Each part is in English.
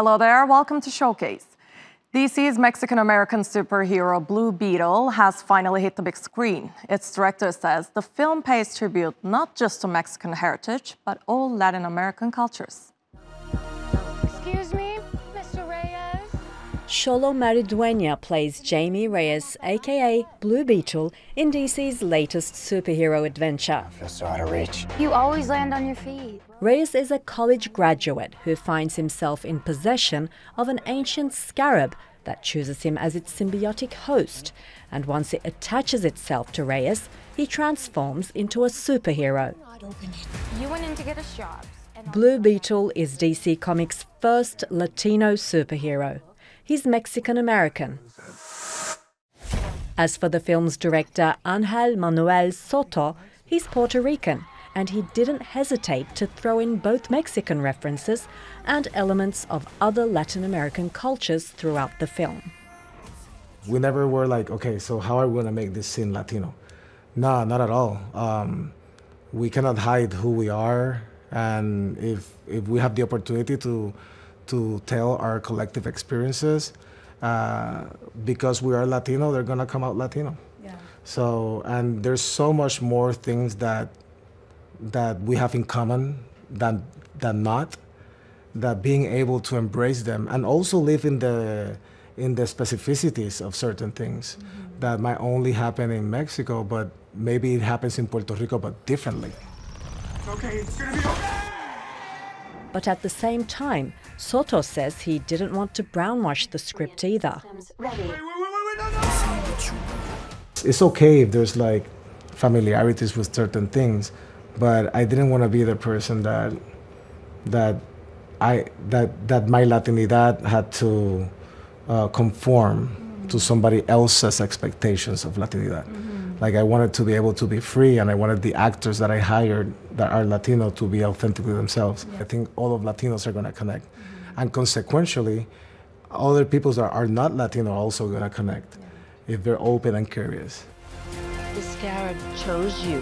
Hello there, welcome to Showcase. DC's Mexican-American superhero Blue Beetle has finally hit the big screen. Its director says the film pays tribute not just to Mexican heritage, but all Latin American cultures. Excuse me, Mr. Reyes? Xolo Maridueña plays Jaime Reyes, aka Blue Beetle, in DC's latest superhero adventure. I feel so out of reach. You always land on your feet. Reyes is a college graduate who finds himself in possession of an ancient scarab that chooses him as its symbiotic host, and once it attaches itself to Reyes, he transforms into a superhero. You went in to get us jobs. Blue Beetle is DC Comics' first Latino superhero. He's Mexican-American. As for the film's director Ángel Manuel Soto, he's Puerto Rican, and he didn't hesitate to throw in both Mexican references and elements of other Latin American cultures throughout the film. We never were like, okay, so how are we going to make this scene Latino? No, not at all. We cannot hide who we are, and if we have the opportunity to tell our collective experiences, because we are Latino, they're going to come out Latino. Yeah. So, and there's so much more things that we have in common than not, being able to embrace them and also live in the specificities of certain things that might only happen in Mexico, but maybe it happens in Puerto Rico, but differently. Okay, it's gonna be okay. But at the same time, Soto says he didn't want to brownwash the script either. It's okay if there's like familiarities with certain things, but I didn't want to be the person that my Latinidad had to conform to somebody else's expectations of Latinidad. Like, I wanted to be able to be free, and I wanted the actors that I hired that are Latino to be authentically themselves. Yeah. I think all of Latinos are going to connect, and consequentially, other peoples that are not Latino are also going to connect if they're open and curious. The scarab chose you.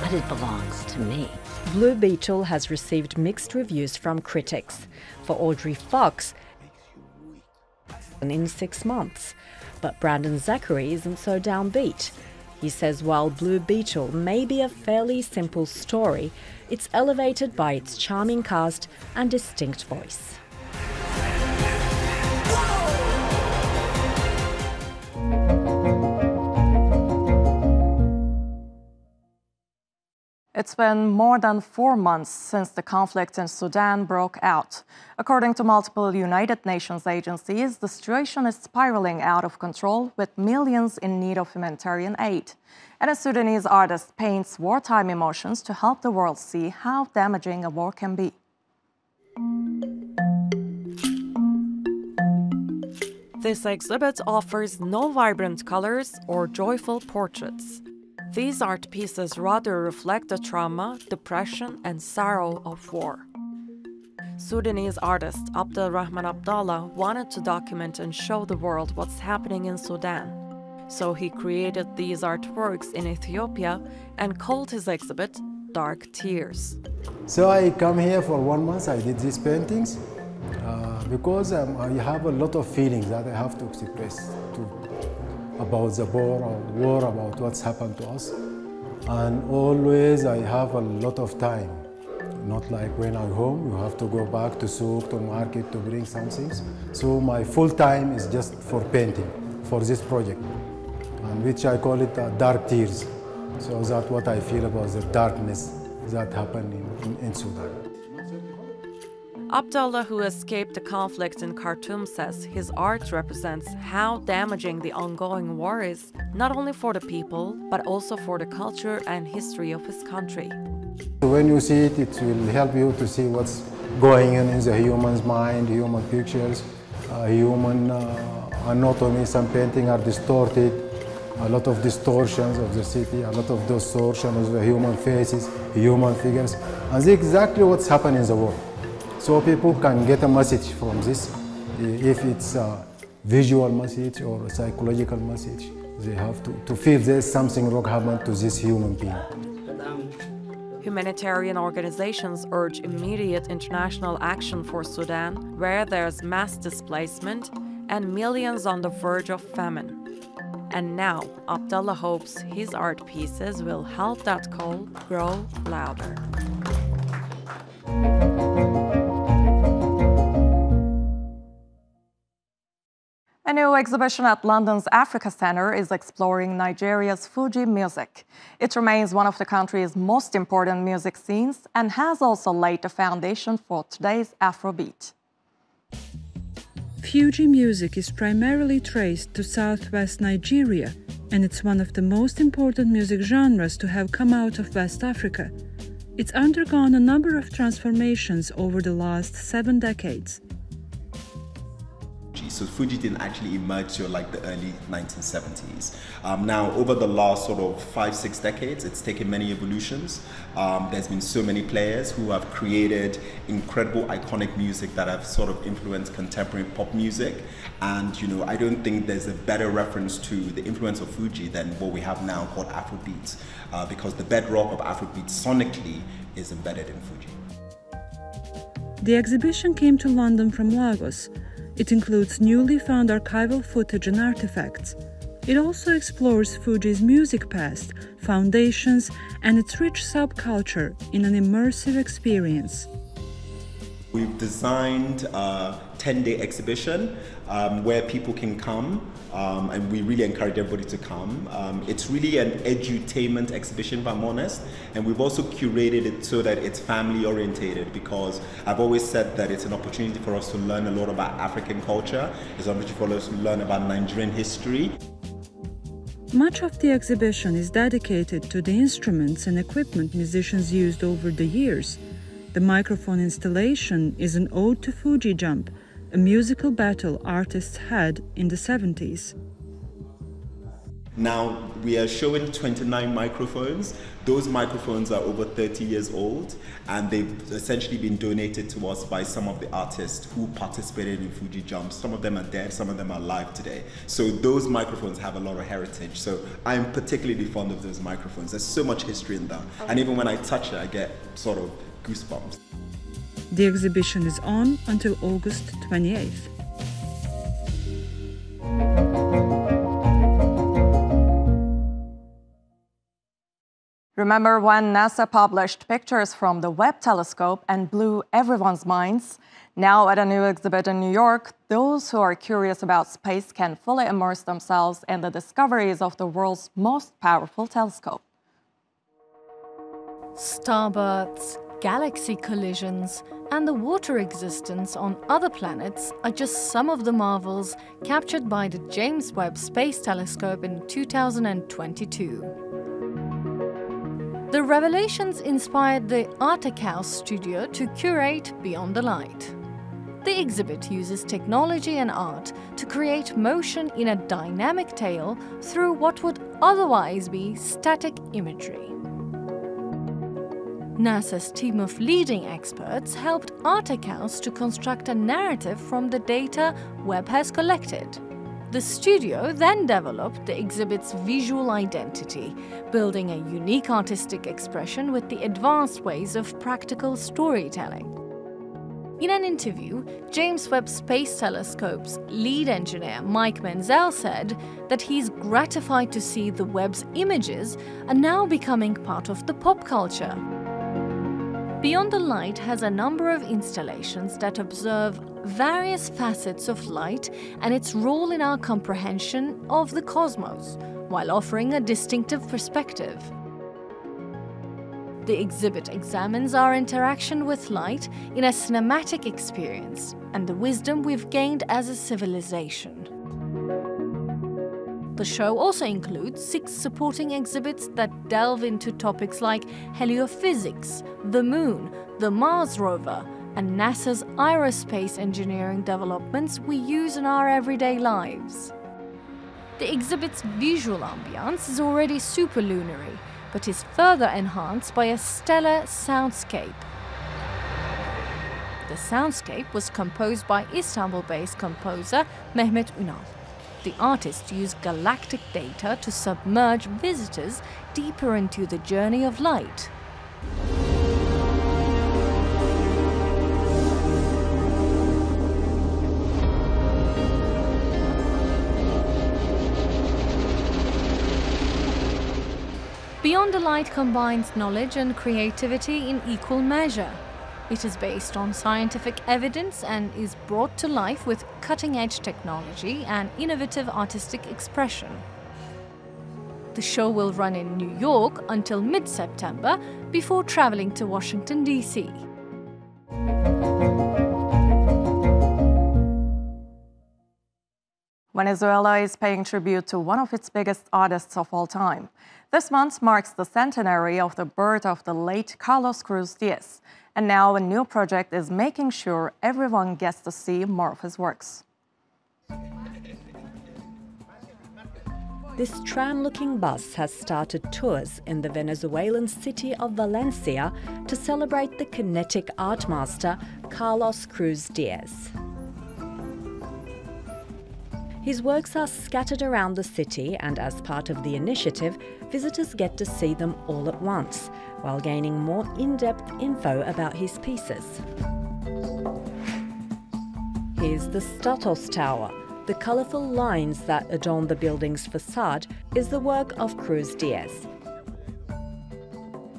But it belongs to me. Blue Beetle has received mixed reviews from critics. For Audrey Fox, in 6 months. But Brandon Zachary isn't so downbeat. He says while Blue Beetle may be a fairly simple story, it's elevated by its charming cast and distinct voice. It's been more than 4 months since the conflict in Sudan broke out. According to multiple United Nations agencies, the situation is spiraling out of control, with millions in need of humanitarian aid. And a Sudanese artist paints wartime emotions to help the world see how damaging a war can be. This exhibit offers no vibrant colors or joyful portraits. These art pieces rather reflect the trauma, depression, and sorrow of war. Sudanese artist Abdel Rahman Abdallah wanted to document and show the world what's happening in Sudan. So he created these artworks in Ethiopia and called his exhibit Dark Tears. So I come here for 1 month, I did these paintings because I have a lot of feelings that I have to express about the war, about what's happened to us. And always I have a lot of time. Not like when I'm home, you have to go back to souk, to market, to bring some things. So my full time is just for painting, for this project, and which I call it Dark Tears. So that's what I feel about the darkness that happened in Sudan. Abdallah, who escaped the conflict in Khartoum, says his art represents how damaging the ongoing war is, not only for the people, but also for the culture and history of his country. When you see it, it will help you to see what's going on in the human's mind, human pictures, human anatomy. Some paintings are distorted, a lot of distortions of the city, a lot of distortions of the human faces, human figures, and that's exactly what's happened in the world. So people can get a message from this. If it's a visual message or a psychological message, they have to feel there's something wrong happened to this human being. Humanitarian organizations urge immediate international action for Sudan, where there's mass displacement and millions on the verge of famine. And now, Abdallah hopes his art pieces will help that call grow louder. A new exhibition at London's Africa Centre is exploring Nigeria's Fuji music. It remains one of the country's most important music scenes and has also laid the foundation for today's Afrobeat. Fuji music is primarily traced to southwest Nigeria, and it's one of the most important music genres to have come out of West Africa. It's undergone a number of transformations over the last 7 decades. So Fuji didn't actually emerge till like the early 1970s. Now, over the last sort of 5-6 decades, it's taken many evolutions. There's been so many players who have created incredible, iconic music that have sort of influenced contemporary pop music. And, you know, I don't think there's a better reference to the influence of Fuji than what we have now called Afrobeats, because the bedrock of Afrobeats sonically is embedded in Fuji. The exhibition came to London from Lagos. It includes newly found archival footage and artifacts. It also explores Fuji's music past, foundations, and its rich subculture in an immersive experience. We've designed a 10-day exhibition where people can come, and we really encourage everybody to come. It's really an edutainment exhibition, if I'm honest, and we've also curated it so that it's family-orientated, because I've always said that it's an opportunity for us to learn a lot about African culture, it's an opportunity for us to learn about Nigerian history. Much of the exhibition is dedicated to the instruments and equipment musicians used over the years. The microphone installation is an ode to Fuji Jump, a musical battle artists had in the 70s. Now we are showing 29 microphones. Those microphones are over 30 years old, and they've essentially been donated to us by some of the artists who participated in Fuji Jump. Some of them are dead, some of them are alive today. So those microphones have a lot of heritage. So I'm particularly fond of those microphones. There's so much history in them. And even when I touch it, I get sort of goosebumps. The exhibition is on until August 28th. Remember when NASA published pictures from the Webb telescope and blew everyone's minds? Now at a new exhibit in New York, those who are curious about space can fully immerse themselves in the discoveries of the world's most powerful telescope. Starbursts, galaxy collisions, and the water existence on other planets are just some of the marvels captured by the James Webb Space Telescope in 2022. The revelations inspired the ArtAccounts House studio to curate Beyond the Light. The exhibit uses technology and art to create motion in a dynamic tale through what would otherwise be static imagery. NASA's team of leading experts helped ArtAccounts to construct a narrative from the data Webb has collected. The studio then developed the exhibit's visual identity, building a unique artistic expression with the advanced ways of practical storytelling. In an interview, James Webb Space Telescope's lead engineer Mike Menzel said that he's gratified to see the Webb's images are now becoming part of the pop culture. Beyond the Light has a number of installations that observe various facets of light and its role in our comprehension of the cosmos, while offering a distinctive perspective. The exhibit examines our interaction with light in a cinematic experience and the wisdom we've gained as a civilization. The show also includes 6 supporting exhibits that delve into topics like heliophysics, the moon, the Mars rover, and NASA's aerospace engineering developments we use in our everyday lives. The exhibit's visual ambiance is already superlunary, but is further enhanced by a stellar soundscape. The soundscape was composed by Istanbul-based composer Mehmet Ünal. The artist used galactic data to submerge visitors deeper into the journey of light. Beyond the Light combines knowledge and creativity in equal measure. It is based on scientific evidence and is brought to life with cutting-edge technology and innovative artistic expression. The show will run in New York until mid-September before traveling to Washington, D.C. Venezuela is paying tribute to one of its biggest artists of all time. This month marks the centenary of the birth of the late Carlos Cruz-Diez, and now a new project is making sure everyone gets to see more of his works. This tram-looking bus has started tours in the Venezuelan city of Valencia to celebrate the kinetic art master Carlos Cruz-Diez. His works are scattered around the city, and as part of the initiative, visitors get to see them all at once, while gaining more in-depth info about his pieces. Here's the Stratus Tower. The colourful lines that adorn the building's facade is the work of Cruz-Diez.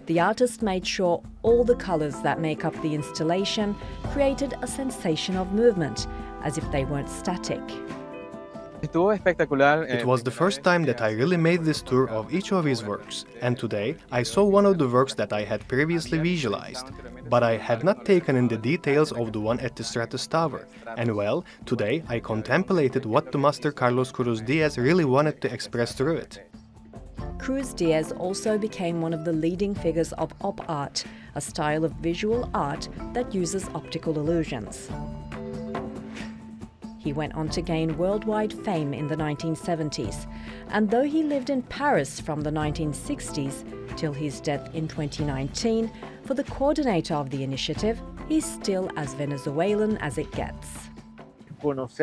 The artist made sure all the colours that make up the installation created a sensation of movement, as if they weren't static. It was the first time that I really made this tour of each of his works, and today I saw one of the works that I had previously visualized, but I had not taken in the details of the one at the Stratus Tower, and well, today I contemplated what the master Carlos Cruz-Diez really wanted to express through it. Cruz-Diez also became one of the leading figures of op art, a style of visual art that uses optical illusions. He went on to gain worldwide fame in the 1970s, and though he lived in Paris from the 1960s till his death in 2019, for the coordinator of the initiative, he's still as Venezuelan as it gets. Knowing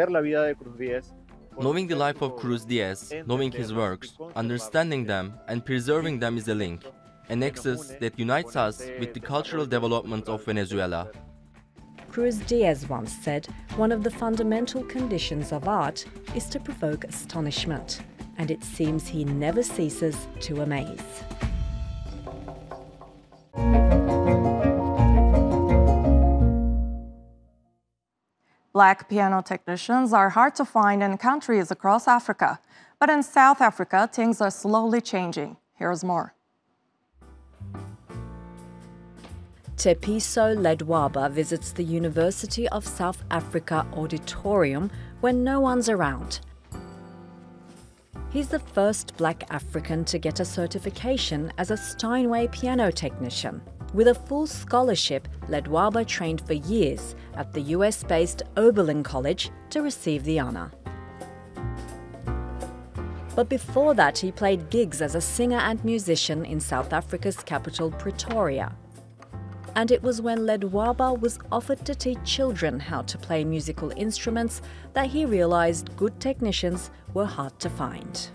the life of Cruz-Diez, knowing his works, understanding them and preserving them is a link, a nexus that unites us with the cultural development of Venezuela. Cruz-Diez once said, one of the fundamental conditions of art is to provoke astonishment, and it seems he never ceases to amaze. Black piano technicians are hard to find in countries across Africa, but in South Africa, things are slowly changing. Here's more. Tepiso Ledwaba visits the University of South Africa auditorium when no one's around. He's the first Black African to get a certification as a Steinway piano technician. With a full scholarship, Ledwaba trained for years at the US-based Oberlin College to receive the honour. But before that, he played gigs as a singer and musician in South Africa's capital, Pretoria. And it was when Ledwaba was offered to teach children how to play musical instruments that he realised good technicians were hard to find.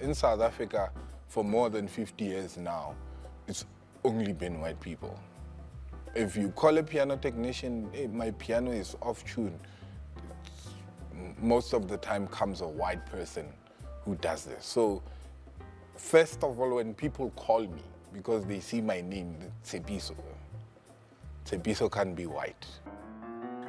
In South Africa, for more than 50 years now, it's only been white people. If you call a piano technician, hey, my piano is off tune, most of the time comes a white person who does this. So first of all, when people call me, because they see my name, Tsebiso. Tsebiso can be white.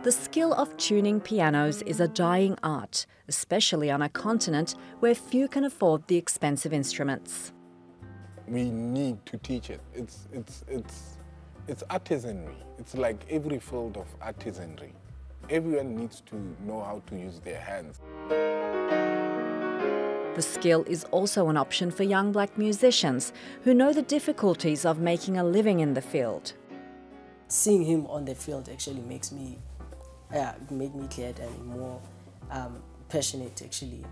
The skill of tuning pianos is a dying art, especially on a continent where few can afford the expensive instruments. We need to teach it. It's artisanry. It's like every field of artisanry. Everyone needs to know how to use their hands. The skill is also an option for young Black musicians who know the difficulties of making a living in the field. Seeing him on the field actually makes me, made me glad and more passionate actually,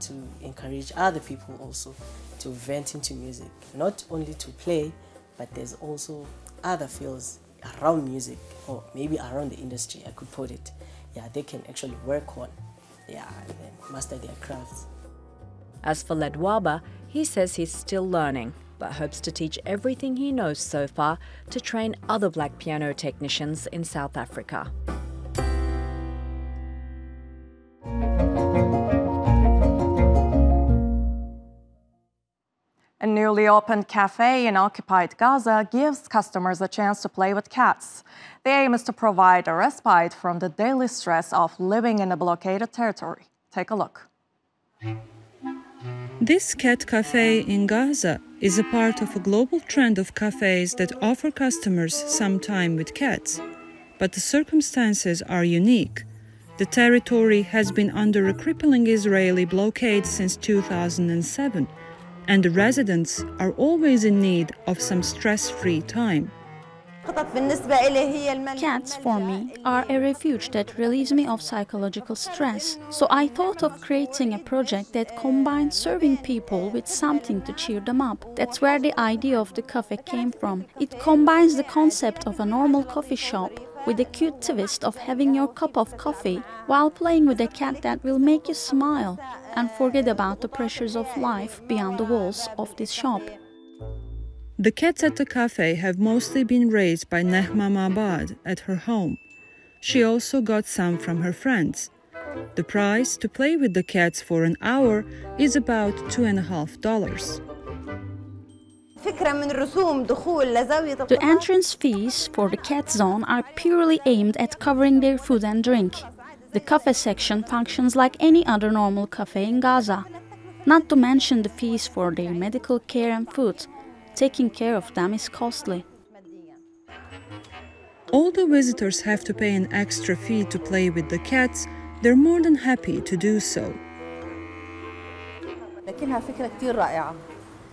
to encourage other people also to vent into music, not only to play, but there's also other fields around music, or maybe around the industry, I could put it. Yeah, they can actually work on, and then master their crafts. As for Ledwaba, he says he's still learning, but hopes to teach everything he knows so far to train other Black piano technicians in South Africa. A newly opened cafe in occupied Gaza gives customers a chance to play with cats. The aim is to provide a respite from the daily stress of living in a blockaded territory. Take a look. This cat cafe in Gaza is a part of a global trend of cafes that offer customers some time with cats. But the circumstances are unique. The territory has been under a crippling Israeli blockade since 2007. And the residents are always in need of some stress-free time. Cats, for me, are a refuge that relieves me of psychological stress, so I thought of creating a project that combines serving people with something to cheer them up. That's where the idea of the cafe came from. It combines the concept of a normal coffee shop with a cute twist of having your cup of coffee while playing with a cat that will make you smile and forget about the pressures of life beyond the walls of this shop. The cats at the cafe have mostly been raised by Nehma Mabad at her home. She also got some from her friends. The price to play with the cats for an hour is about $2.50. The entrance fees for the cat zone are purely aimed at covering their food and drink. The cafe section functions like any other normal cafe in Gaza, not to mention the fees for their medical care and food. Taking care of them is costly. Although visitors have to pay an extra fee to play with the cats, they're more than happy to do so.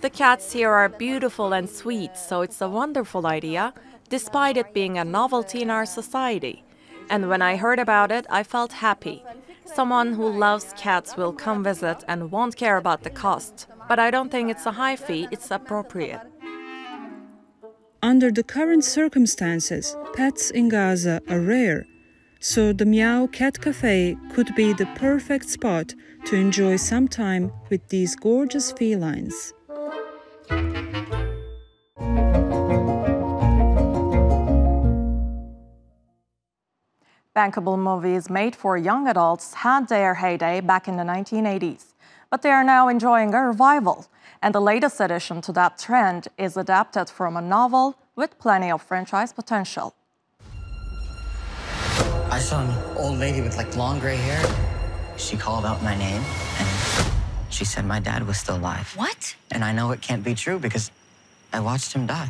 The cats here are beautiful and sweet, so it's a wonderful idea, despite it being a novelty in our society. And when I heard about it, I felt happy. Someone who loves cats will come visit and won't care about the cost. But I don't think it's a high fee, it's appropriate. Under the current circumstances, pets in Gaza are rare. So the Meow Cat Cafe could be the perfect spot to enjoy some time with these gorgeous felines. Bankable movies made for young adults had their heyday back in the 1980s, but they are now enjoying a revival. And the latest addition to that trend is adapted from a novel with plenty of franchise potential. I saw an old lady with like long gray hair. She called out my name and she said my dad was still alive. What? And I know it can't be true because I watched him die.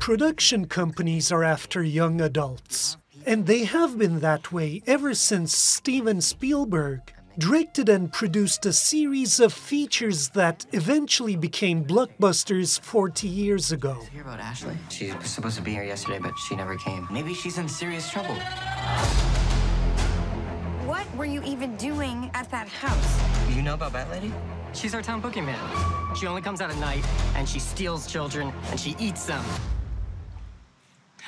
Production companies are after young adults, and they have been that way ever since Steven Spielberg directed and produced a series of features that eventually became blockbusters 40 years ago. Did you hear about Ashley? She was supposed to be here yesterday, but she never came. Maybe she's in serious trouble. What were you even doing at that house? You know about Bat Lady? She's our town boogeyman. She only comes out at night, and she steals children, and she eats them.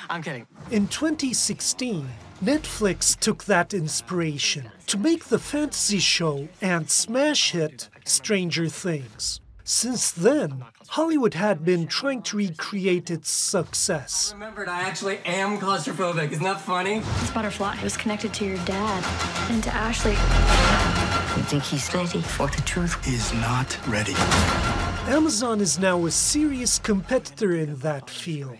I'm kidding. In 2016, Netflix took that inspiration to make the fantasy show and smash hit Stranger Things. Since then, Hollywood had been trying to recreate its success. I remembered I actually am claustrophobic. Isn't that funny? This butterfly was connected to your dad and to Ashley. You think he's ready for the truth? Is not ready. Amazon is now a serious competitor in that field,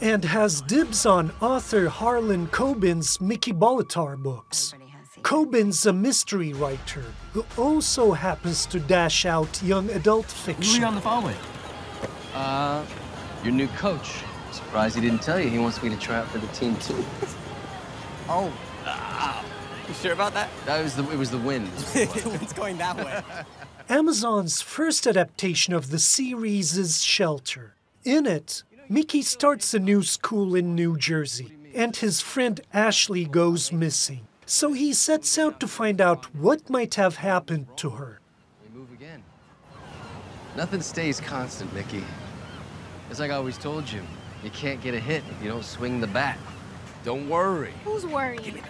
and has dibs on author Harlan Coben's Mickey Bolitar books. Coben's a mystery writer who also happens to dash out young adult fiction. Who are you on the phone with? Your new coach. Surprised he didn't tell you he wants me to try out for the team too. Oh. You sure about that? It was the wind. The wind's going that way. Amazon's first adaptation of the series is Shelter. In it, Mickey starts a new school in New Jersey, and his friend Ashley goes missing. So he sets out to find out what might have happened to her. We move again. Nothing stays constant, Mickey. It's like I always told you, you can't get a hit if you don't swing the bat. Don't worry. Who's worrying?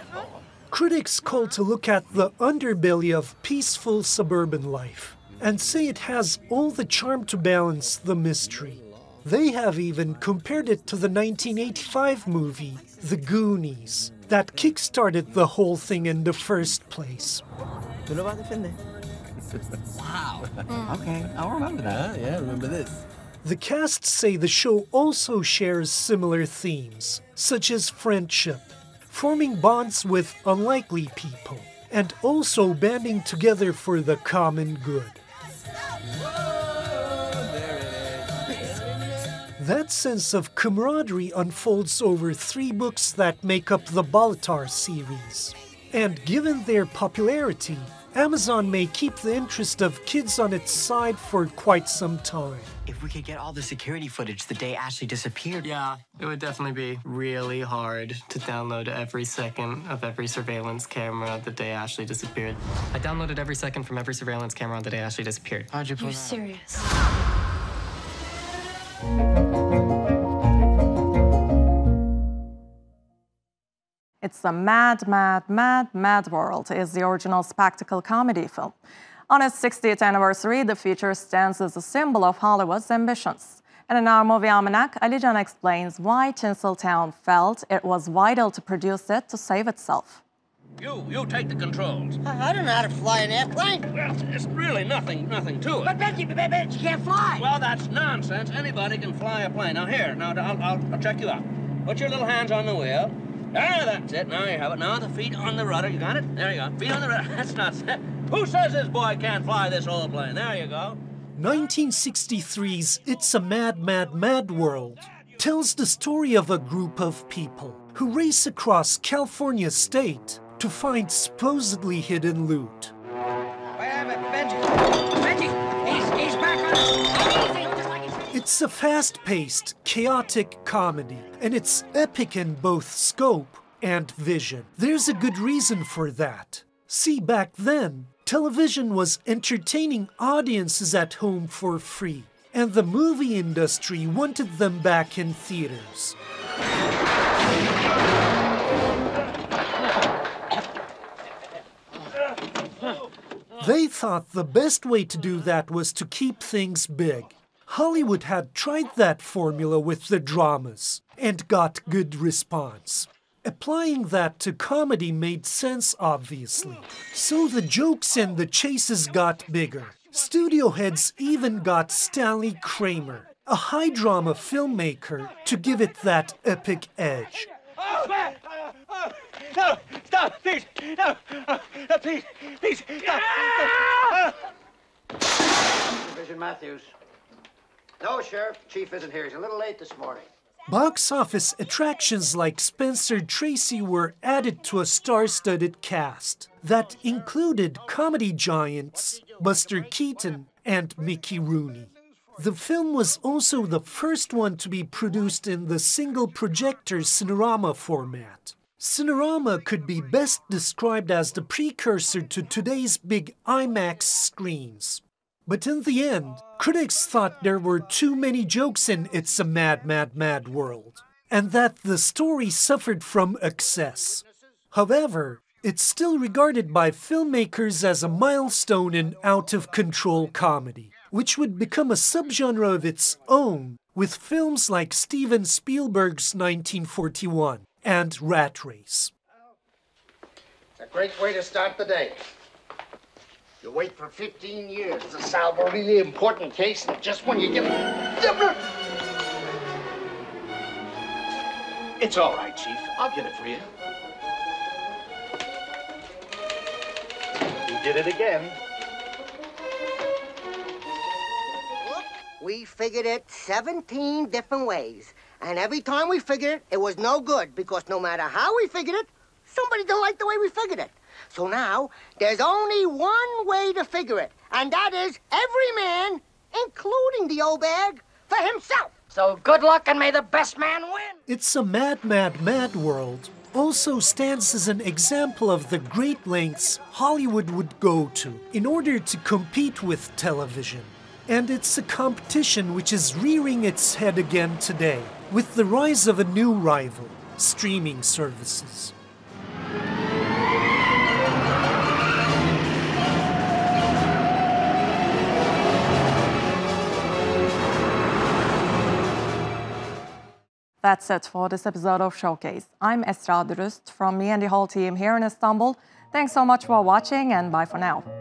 Critics call to look at the underbelly of peaceful suburban life and say it has all the charm to balance the mystery. They have even compared it to the 1985 movie, The Goonies, that kick-started the whole thing in the first place. Wow. Okay, I'll remember that. Yeah, remember this. The cast say the show also shares similar themes, such as friendship, forming bonds with unlikely people, and also banding together for the common good. That sense of camaraderie unfolds over three books that make up the Bolitar series. And given their popularity, Amazon may keep the interest of kids on its side for quite some time. If we could get all the security footage the day Ashley disappeared... Yeah, it would definitely be really hard to download every second of every surveillance camera the day Ashley disappeared. I downloaded every second from every surveillance camera on the day Ashley disappeared. How'd you pull that? You're serious. It's a Mad, Mad, Mad, Mad World is the original spectacle comedy film. On its 60th anniversary, the feature stands as a symbol of Hollywood's ambitions. And in our movie almanac, Alijan explains why Tinseltown felt it was vital to produce it to save itself. You take the controls. I don't know how to fly an airplane. Well, it's really nothing to it. But you can't fly. Well, that's nonsense. Anybody can fly a plane. Now here, now I'll check you out. Put your little hands on the wheel. Ah, that's it. Now you have it. Now the feet on the rudder. You got it? There you go. Feet on the rudder. That's not... Who says this boy can't fly this old plane? There you go. 1963's It's a Mad, Mad, Mad World tells the story of a group of people who race across California state to find supposedly hidden loot. Wait a minute, Benji. Benji, he's back on it. It's a fast-paced, chaotic comedy, and it's epic in both scope and vision. There's a good reason for that. See, back then, television was entertaining audiences at home for free, and the movie industry wanted them back in theaters. They thought the best way to do that was to keep things big. Hollywood had tried that formula with the dramas and got good response. Applying that to comedy made sense, obviously. So the jokes and the chases got bigger. Studio heads even got Stanley Kramer, a high drama filmmaker, to give it that epic edge. No, stop, please, no, please, stop. Yeah! Division Matthews. No, Sheriff. Chief isn't here. He's a little late this morning. Box office attractions like Spencer Tracy were added to a star-studded cast that included comedy giants Buster Keaton and Mickey Rooney. The film was also the first one to be produced in the single-projector Cinerama format. Cinerama could be best described as the precursor to today's big IMAX screens. But in the end, critics thought there were too many jokes in It's a Mad, Mad, Mad World, and that the story suffered from excess. However, it's still regarded by filmmakers as a milestone in out-of-control comedy, which would become a subgenre of its own with films like Steven Spielberg's 1941 and Rat Race. It's a great way to start the day. You wait for 15 years to solve a really important case, and just when you get... It's all right, Chief. I'll get it for you. You did it again. Look, we figured it 17 different ways. And every time we figured it, it was no good, because no matter how we figured it, somebody didn't like the way we figured it. So now, there's only one way to figure it, and that is every man, including the old bag, for himself. So good luck and may the best man win. It's a Mad, Mad, Mad World also stands as an example of the great lengths Hollywood would go to in order to compete with television. And it's a competition which is rearing its head again today with the rise of a new rival, streaming services. That's it for this episode of Showcase. I'm Esra Durust from me and the whole team here in Istanbul. Thanks so much for watching and bye for now.